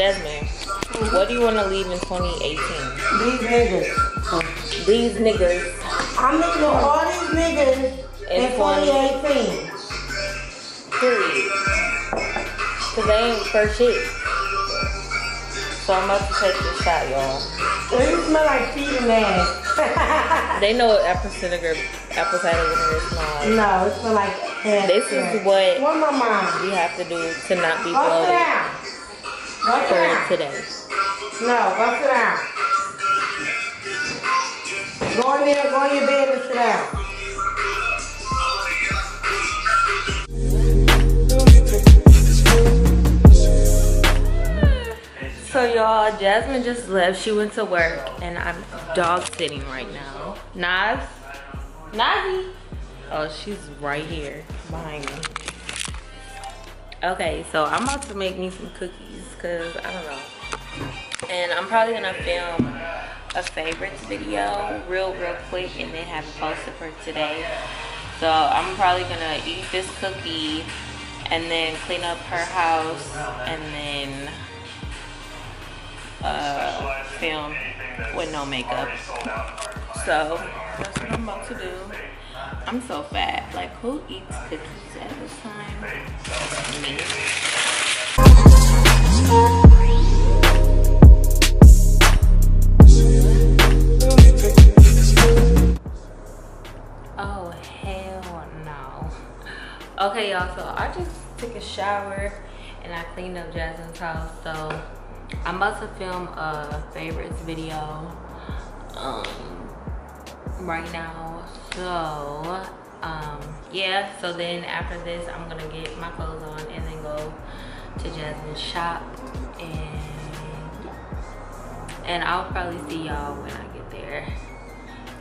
Jasmine, what do you want to leave in 2018? These niggas. These niggas. I'm leaving all these niggas in 2018. Period. Because they ain't for shit. So I'm about to take this shot, y'all. They smell like feet and ass. They know what apple vinegar is not. No, it smells like ass. This is what my mom? We have to do to not be bloated. Go sit down. For today. No, go sit down. Go in there, go in your bed and sit down. So y'all, Jasmine just left. She went to work and I'm dog sitting right now. Naz? Nazi? Oh, she's right here behind me. Okay, so I'm about to make me some cookies because I don't know. And I'm probably gonna film a favorites video real quick and then have it posted for today. So I'm probably gonna eat this cookie and then clean up her house and then film with no makeup. So that's what I'm about to do. I'm so fat. Like, who eats cookies at this time? Me. Oh hell no. Okay y'all, so I just took a shower and I cleaned up Jasmine's house, so I'm about to film a favorites video right now. So yeah, so then after this I'm gonna get my clothes on and then go to Jasmine's shop, and I'll probably see y'all when I get there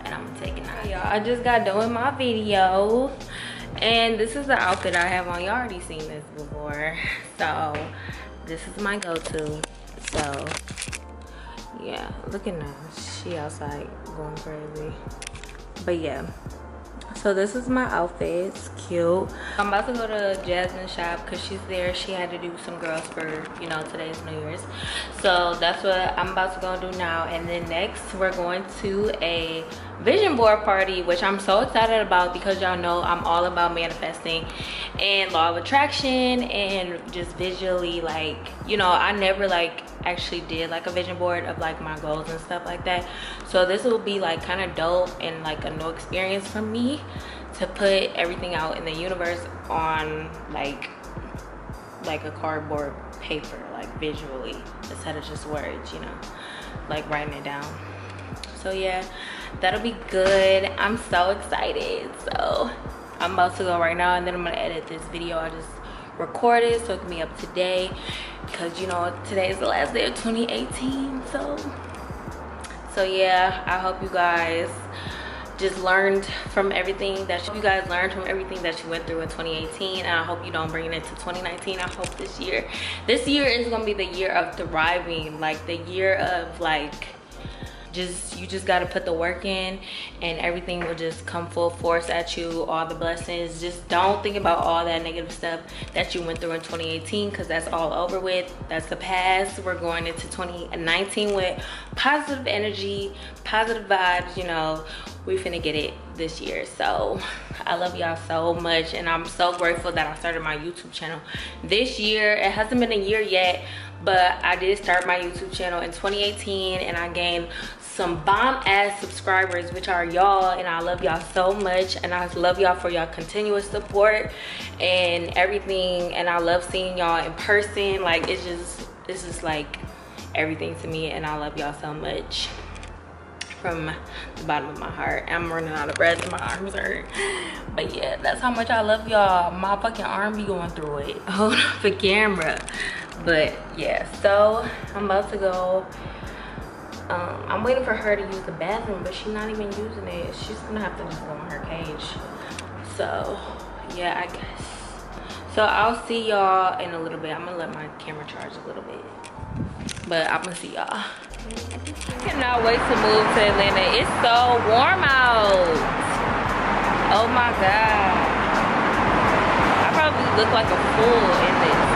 and I'm taking out. Y'all, I just got done with my video and this is the outfit I have on. Y'all already seen this before, so this is my go-to. So yeah, look at Naz, she outside going crazy. But yeah, so this is my outfit. It's cute. I'm about to go to Jasmine's shop because she's there. She had to do some girls for, you know, today's New Year's, so that's what I'm about to go do now. And then next we're going to a vision board party, which I'm so excited about because y'all know I'm all about manifesting and law of attraction and just visually, like, you know, I never like actually did like a vision board of like my goals and stuff like that. So this will be like kind of dope and like a new experience for me to put everything out in the universe on like a cardboard paper, like visually instead of just words, you know, like writing it down. So yeah, that'll be good. I'm so excited. So I'm about to go right now and then I'm gonna edit this video I just recorded so it can be up today, because you know today is the last day of 2018. So yeah, I hope you guys learned from everything that you went through in 2018, and I hope you don't bring it into 2019. I hope this year is gonna be the year of thriving, like the year of like you just got to put the work in and everything will just come full force at you, all the blessings. Just don't think about all that negative stuff that you went through in 2018, because that's all over with. That's the past. We're going into 2019 with positive energy, positive vibes. You know, we finna get it this year. So I love y'all so much and I'm so grateful that I started my YouTube channel this year. It hasn't been a year yet, but I did start my YouTube channel in 2018 and I gained some bomb ass subscribers, which are y'all, and I love y'all so much and I love y'all for y'all continuous support and everything. And I love seeing y'all in person, like it's just like everything to me, and I love y'all so much from the bottom of my heart. I'm running out of breath and my arms hurt, but yeah, that's how much I love y'all. My fucking arm be going through it. Hold up the camera. But yeah, so I'm about to go. I'm waiting for her to use the bathroom, but she's not even using it. She's gonna have to just go in her cage. So yeah, I guess. So I'll see y'all in a little bit. I'm gonna let my camera charge a little bit, but I'm gonna see y'all. I cannot wait to move to Atlanta. It's so warm out. Oh my god, I probably look like a fool in this.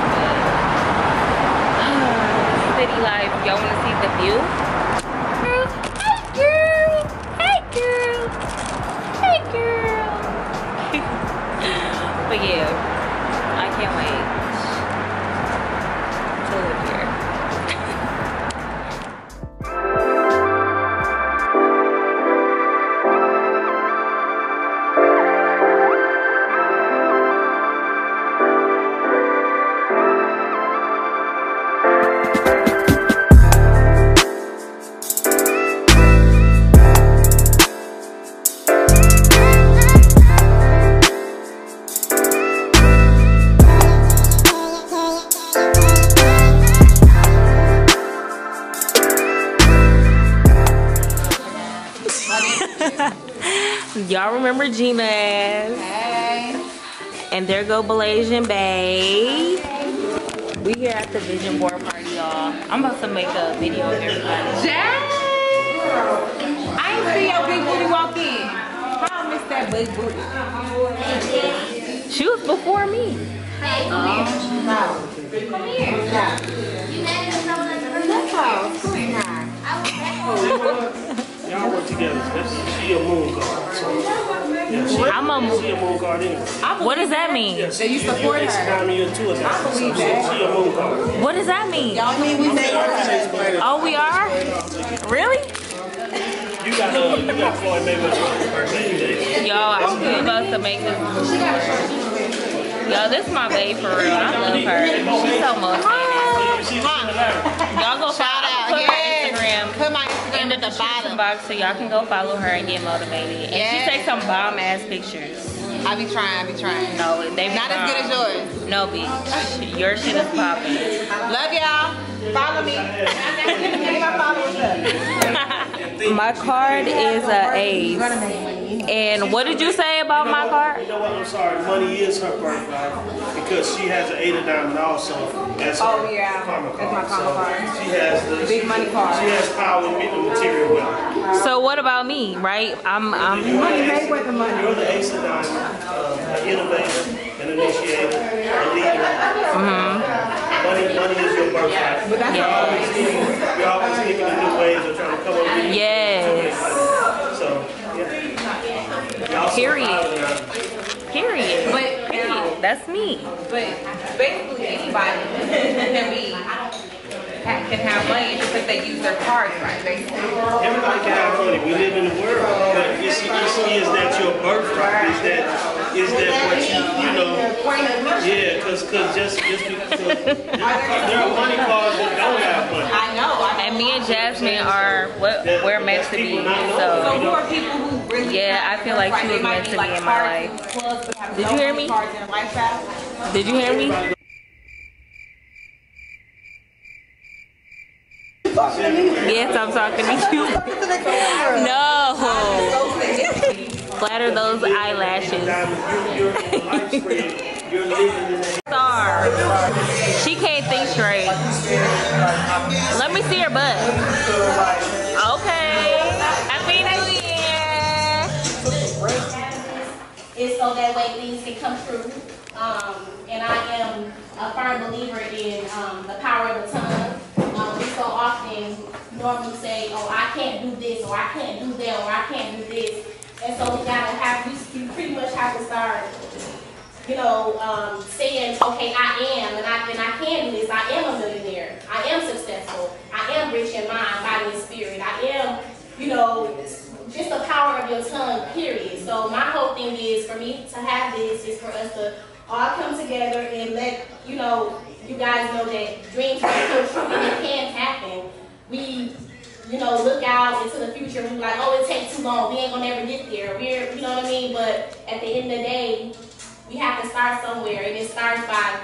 city life. Y'all want to see the view? Hey girl, hey girl, hey girl. But yeah, I can't wait to live here. Y'all remember Gina? Hey. And there go Belasian Bae. Hey. We here at the vision board party, y'all. I'm about to make a video of everybody. Jasmine! I ain't see your big booty walk in. How I miss that big booty? She was before me. Hey, come here. Come here. You never know that you're not. Y'all work together. She a moon guard. So, yeah, she a moon guard anyway. What does that mean? Yeah, so you support her. I believe that. She a moon guard. What does that mean? Y'all mean we make her. Oh, we are? Really? You got Floyd Mayweather's birthday today. Yo, I'm good about to make this. Yo, this is my babe for real. I love her. She's so motivated. Y'all go shout out. Put my Instagram at the bottom box so y'all can go follow her and get motivated. And yes. She takes some bomb ass pictures. I be trying. No, they not bomb. As good as yours. No, bitch. Your shit is popping. Love y'all. Follow me. My card is a A's. And what did you say about my card? You know what? I'm sorry. Money is her birthright because she has an 8 of diamond also. That's her karma card. That's my karma card. She has the big money card. She has power and material wealth. So what about me, right? I'm money made with the money. You're the ace of diamond, an innovator, an initiator, a leader. Money is your birthright. But that's you're always thinking of new ways of trying to come up with. Yes. So yeah. Period. But period. That's me. But basically anybody can have money just if they use their cards right. Basically. Everybody can have money. We live in the world. But is that your birthright? Is that what you know? Yeah, cause just because there are money cards that don't have money. I know. And me and Jasmine are we're meant to be. So who are people who really? Yeah, I feel like she was meant to be in my life. Did you hear me? Did you hear me? Yes, I'm talking to you. No. Flatter those eyelashes. Star. She can't think straight. Let me see her butt. Okay. Happy New Year. It's so that way things can come true. And I am a firm believer in the power of the tongue. So often normally say, oh, I can't do this, or I can't do that, or I can't do this. And so we pretty much have to start, saying, okay, I am, and I can do this. I am a millionaire. I am successful. I am rich in mind, body, and spirit. I am, just the power of your tongue, period. So my whole thing is for me to have this is for us to all come together and let, you guys know that dreams can come true and it can happen. We, look out into the future and we're like, oh, it takes too long. We ain't gonna never get there. We're, you know what I mean? But at the end of the day, we have to start somewhere. And it starts by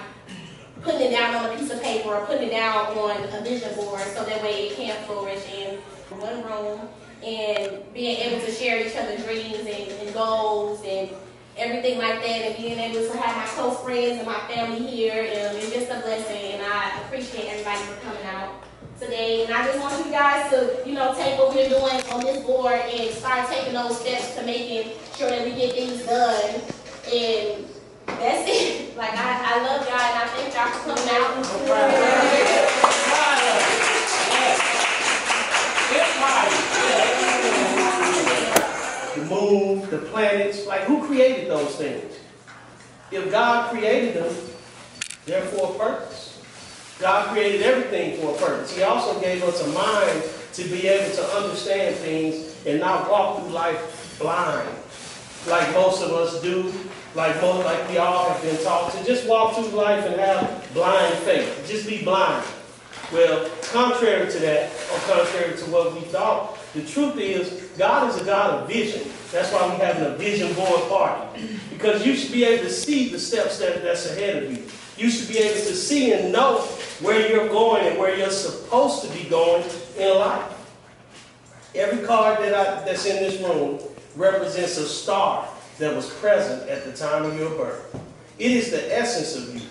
putting it down on a piece of paper or putting it down on a vision board so that way it can flourish in one room and being able to share each other's dreams and goals and everything like that, and being able to have my close friends and my family here, it's just a blessing, and I appreciate everybody for coming out today. And I just want you guys to, take what we're doing on this board and start taking those steps to making sure that we get things done. And that's it. Like I love y'all, and I thank y'all for coming out. planets, like who created those things? If God created them, they're for a purpose. God created everything for a purpose. He also gave us a mind to be able to understand things and not walk through life blind, like most of us do, like we all have been taught to just walk through life and have blind faith, just be blind. Well, contrary to that, or contrary to what we thought, the truth is, God is a God of vision. That's why we're having a vision board party. Because you should be able to see the steps that's ahead of you. You should be able to see and know where you're going and where you're supposed to be going in life. Every card that's in this room represents a star that was present at the time of your birth. It is the essence of you.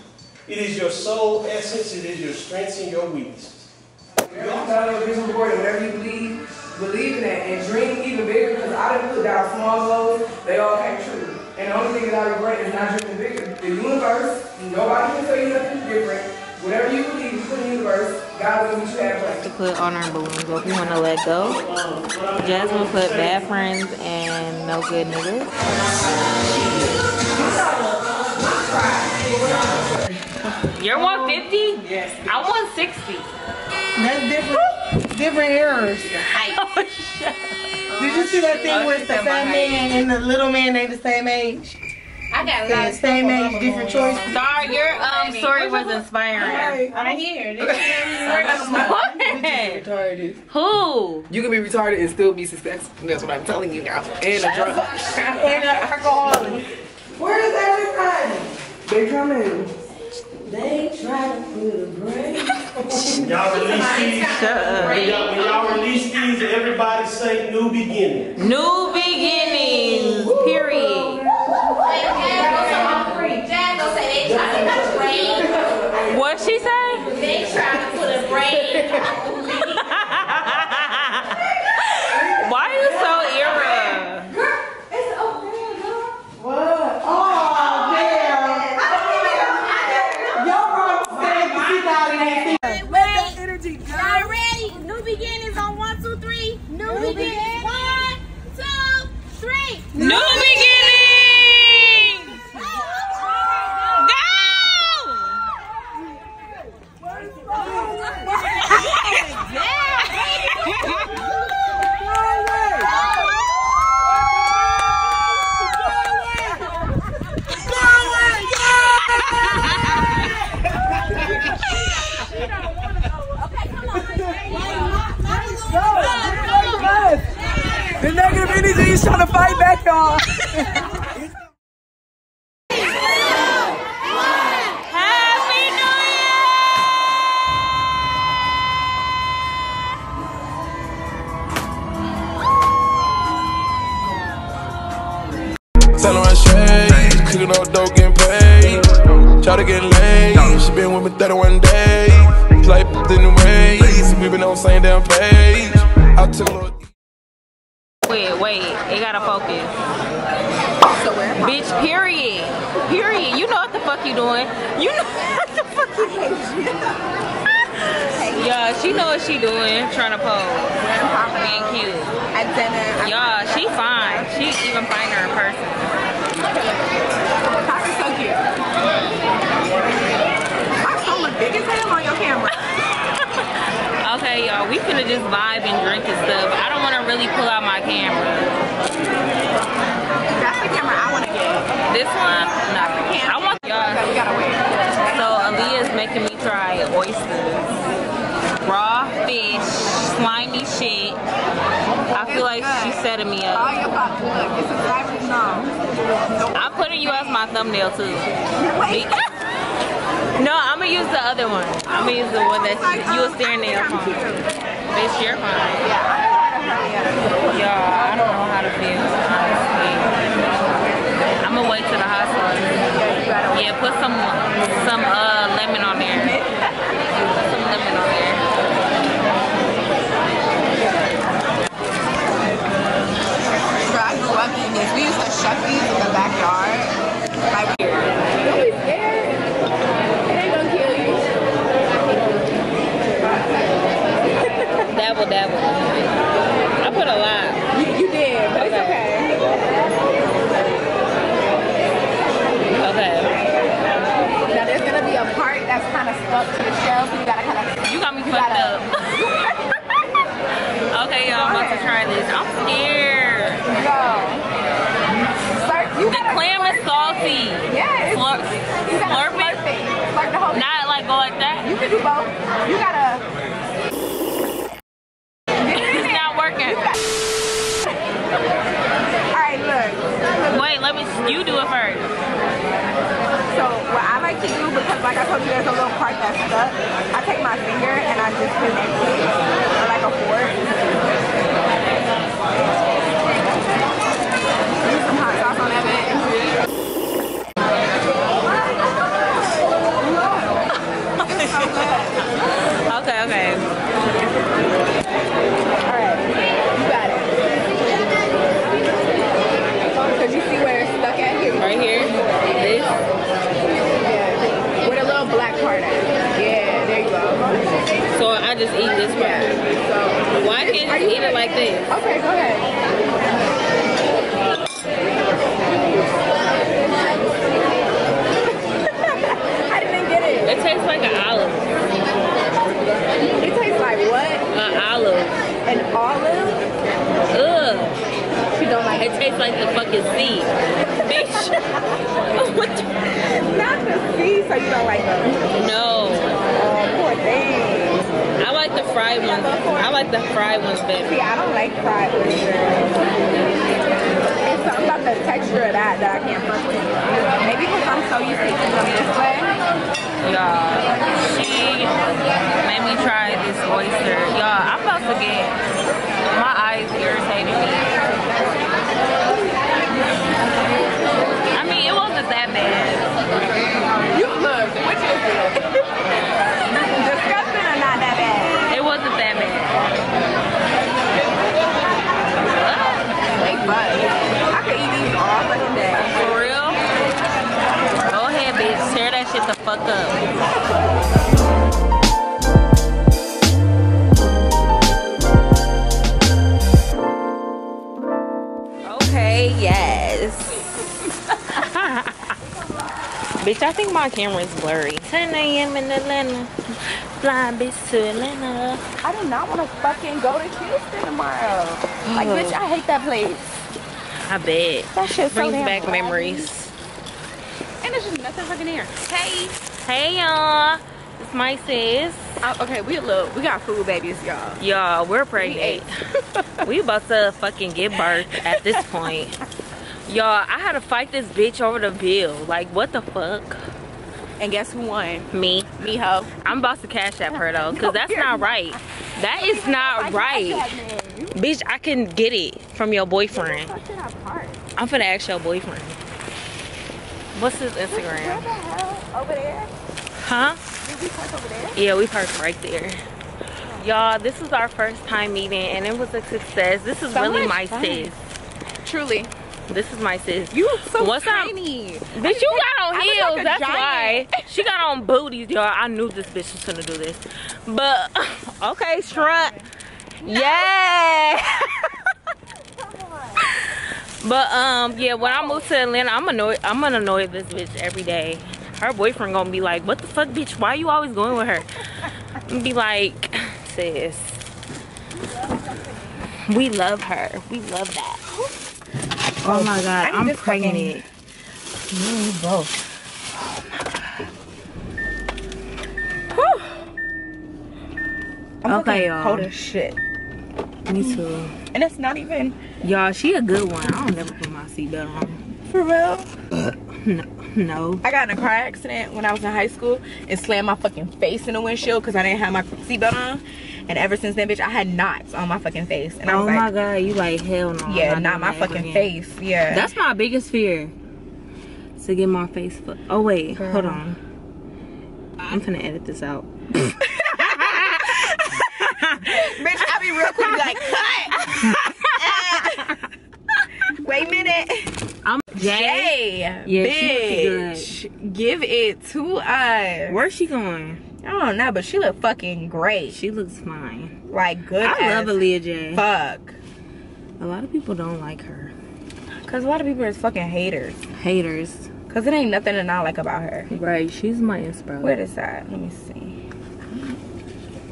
It is your soul essence. It is your strengths and your weaknesses. Whatever you believe, believe in that and dream even bigger, because I didn't put down small goals, they all came true. And the only thing that I regret is not dreaming bigger. The universe, nobody can tell you nothing different. Whatever you believe, put in the universe, God will meet you halfway. To put honor and balloons, what we want to let go. Jasmine put bad friends and no good niggas. You're 150? Yes. I'm 160. That's different. Different errors. Oh, shit. Did you see that thing with the fat man and the little man? They the same age. I got the same age, different choices. Sorry, your story was inspiring. I hear. Who? You can be retarded and still be successful. That's what I'm telling you now. And a drug and an alcoholic. Where is everybody? They coming. They try to put a break. Y'all release these. When y'all release these, everybody say new beginnings. New beginnings. Period. What'd she say? They try to put a break. Why are you so irra? Girl, it's over there, girl. What? Oh. New beginning! Go! The negative energy, he's trying to fight back, y'all. Happy New Year! Selling my shade, cooking up dope, getting paid. Try to get laid, she been with me 31 days. Play in the ways, we been on the same damn page. I took a little. Wait, it gotta focus. So where? Bitch, period. Period. You know what the fuck you doing. You know what the fuck you doing. Yeah, she know what she doing. Trying to pose. Being cute. At dinner. Yeah, she fine. She even finer in person. Papa's so cute. Papa's so look big as hell on your camera. Okay, y'all, we finna just vibe and drink and stuff. I don't wanna really pull out my camera. That's the camera I wanna get. This one? No, the camera. I want y'all. We gotta wait. So Aaliyah is making me try oysters, raw fish, slimy shit. I feel like she's setting me up. All your pop, look, it's a slimy song. I'm putting you as my thumbnail too. No, I'm gonna use the other one. I'm gonna use the one that you were staring at your phone. Bitch, you're fine. Yeah. Y'all, I don't know how to feel, honestly. I'm gonna wait till the hot sauce. Yeah, put some lemon on there. Put some lemon on there. Bro, I grew up in this. We used to shuck these in the backyard. Right here. Don't be scared. Dabble. I put a lot. You did, but okay. It's okay. slurp it? Like the whole thing. Not like go like that. You can do both. You gotta. It's not working. Alright, look. Wait, let me. You do it first. So what I like to do, because like I told you, there's a little part that's stuck. I take my finger and I just connect it or like a fork. Use some hot sauce on that bit. Okay, okay. All right, you got it. Cause you see where it's stuck at here? Right here? This? Yeah, with a little black part at. Yeah, there you go. So I just eat this part? Yeah. So why can't you eat it like this? Okay, go ahead. I didn't get it. It tastes like an olive. It tastes like what? An olive. An olive? Ugh. She don't like it. It tastes like the fucking seed. Bitch. What the? Not the seed, so you don't like them. No. Oh, poor thing. I like the fried ones. I like the fried ones better. See, I don't like fried ones. It's something about the texture of that I can't fuck with. Maybe because I'm so used to eating them this way. Y'all, she made me try this oyster. Y'all, I'm about to get, my eyes irritated me. I mean, it wasn't that bad. You look, which is it? Disgusting or not that bad? It wasn't that bad. They butt. I could eat these all fucking day. For real? Bitch, tear that shit the fuck up. Okay, yes. Bitch, I think my camera's blurry. 10 a.m. in Atlanta. Fly bitch to Atlanta. I do not want to fucking go to Houston tomorrow. Like, bitch, I hate that place. I bet. That shit brings so back memories. And there's just nothing fucking here. Hey. Hey, y'all. It's my sis. Okay, we got food babies, y'all. Y'all, we're pregnant. We about to fucking give birth at this point. Y'all, I had to fight this bitch over the bill. Like, what the fuck? And guess who won? Me. Me, ho. I'm about to cash app her, though, because no, that's not right. That is not right. Bitch, I can get it from your boyfriend. I'm finna ask your boyfriend. What's his Instagram? Where the hell? Over there? Huh? Did we park over there? Yeah, we parked right there. Y'all, this is our first time meeting and it was a success. This is so really my fun. Sis. Truly. This is my sis. You so what's tiny. Up? Bitch, you got on heels. Like that's giant. Why. She got on booties, y'all. I knew this bitch was gonna do this. But, okay, shrug. No. Yeah. But yeah, when I move to Atlanta, I'm gonna annoy this bitch every day. Her boyfriend gonna be like, what the fuck, bitch, why you always going with her? And be like, sis, we love her. We love that. Oh my god, I'm pregnant. You both. Oh my god. Whew. I'm okay, y'all. Cold as shit. Me too. And that's not even. Y'all, she a good one. I don't never put my seatbelt on. For real? No. I got in a car accident when I was in high school and slammed my fucking face in the windshield because I didn't have my seatbelt on. And ever since then, bitch, I had knots on my fucking face. And I was like, oh my god, you like, hell no. Yeah, not my fucking face. Yeah. That's my biggest fear. To get my face fucked. Oh, wait. Girl. Hold on. I'm finna edit this out. Bitch, I be real quick like, cut. Wait a minute. I'm Jay. Yeah, bitch, give it to us. Where's she going? I don't know, but she look fucking great. She looks fine. Like, good I love Aaliyah J. Fuck. A lot of people don't like her. Because a lot of people are fucking haters. Haters. Because it ain't nothing to not like about her. Right, she's my inspiration. Where is that? Let me see.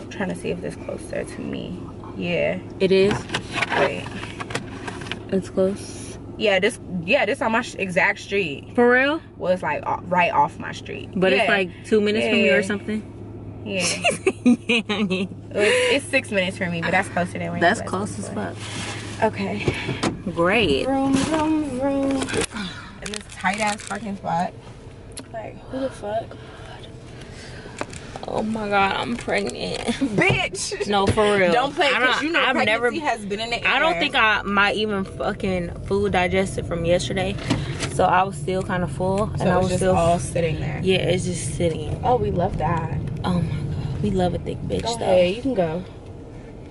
Trying to see if it's closer to me. Yeah, it is. Wait, it's close. Yeah, this on my exact street. For real? Well, it's like right off my street. But yeah, it's like 2 minutes from you or something? Yeah. It's 6 minutes for me, but that's closer than we. That's close as fuck. Okay. Great. Vroom, vroom, vroom. And this tight ass parking spot. Like, who the fuck? Oh my god, I'm pregnant. Bitch! No, for real. Don't play, because you know I've never, has been in the air. I don't think I might even fucking food digested from yesterday. So I was still kind of full. So and I was just still all sitting there. Yeah, it's just sitting. Oh, we love that. Oh my god. We love a thick bitch though. Hey, you can go.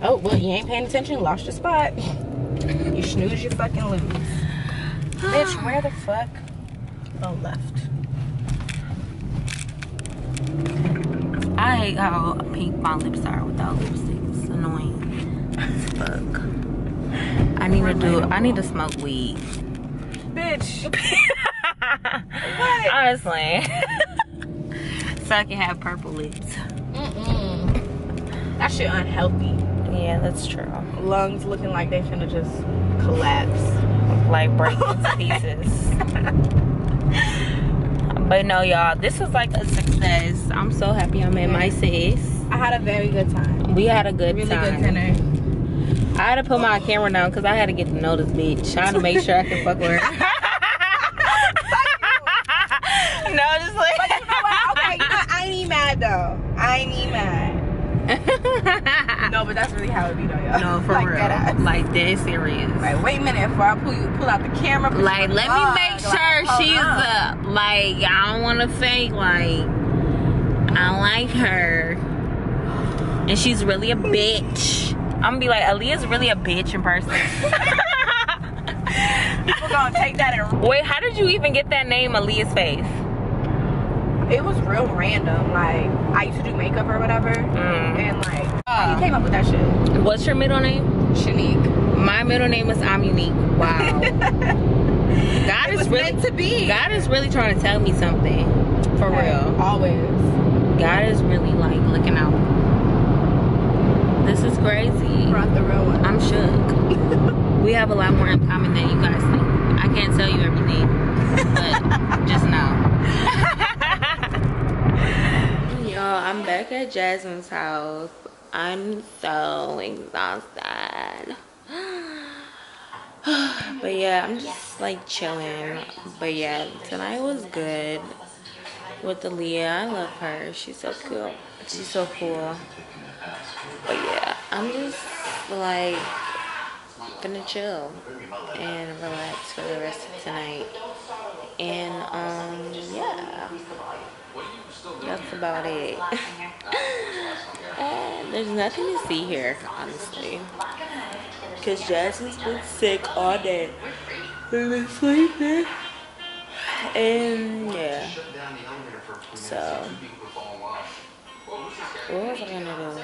Oh, well, you ain't paying attention. Lost your spot. You snooze, you fucking lose. Bitch, where the fuck? Oh, left. I hate how pink my lips are without lipstick. It's annoying as fuck. I need to smoke weed. Bitch. What? Honestly. So I can have purple lips. That shit unhealthy. Yeah, that's true. Lungs looking like they finna just collapse. Like break into pieces. But no, y'all, this was like a success. I'm so happy I made my sis. I had a very good time. We had a good time. Really good dinner. I had to put my camera down because I had to get to know this bitch. Trying to make sure I can fuck with her. No, just like. But you know what? Okay, you know what? I ain't even mad though. I ain't even mad. No, but that's really how it be though, y'all. No, for like real. That like dead serious. Like, wait a minute before I pull out the camera. Like, let me make sure she's up. Like, I don't want to fake. Like, I like her, and she's really a bitch. I'm gonna be like, Aaliyah's really a bitch in person. People gonna take that and wait. How did you even get that name, AlliyahFace? It was real random. Like, I used to do makeup or whatever, and like, you came up with that shit. What's your middle name? Shanique. My middle name is Amunique. Wow. God is really meant to be. God is really trying to tell me something. For real. Always. God is really like looking out. This is crazy. Brought the real one. I'm shook. We have a lot more in common than you guys think. I can't tell you everything, but just now. I'm back at Jasmine's house. I'm so exhausted. But yeah, I'm just like chilling. But yeah, tonight was good with Aaliyah. I love her. She's so cool. She's so cool. But yeah, I'm just like gonna chill and relax for the rest of tonight. And yeah. That's about it. There's nothing to see here, honestly, because Jasmine's been sick all day. We've been sleeping, and yeah. So, what was I gonna do?